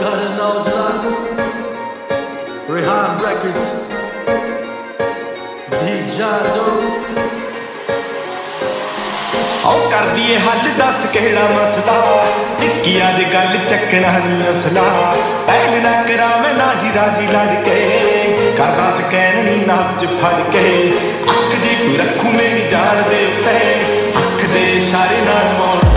Got it now, John. Rehan Records. Deep John Doe. आओ कर दिए हल दस केड़ा मसला निक्की अज गल चकना नहीं असला पहल ना करा मैं ना ही राजी लड़के कर दस कहनी नाप च फड़ के अख जी कोई रखू मेरी जान दे उत्ते अख दे इशारे नाल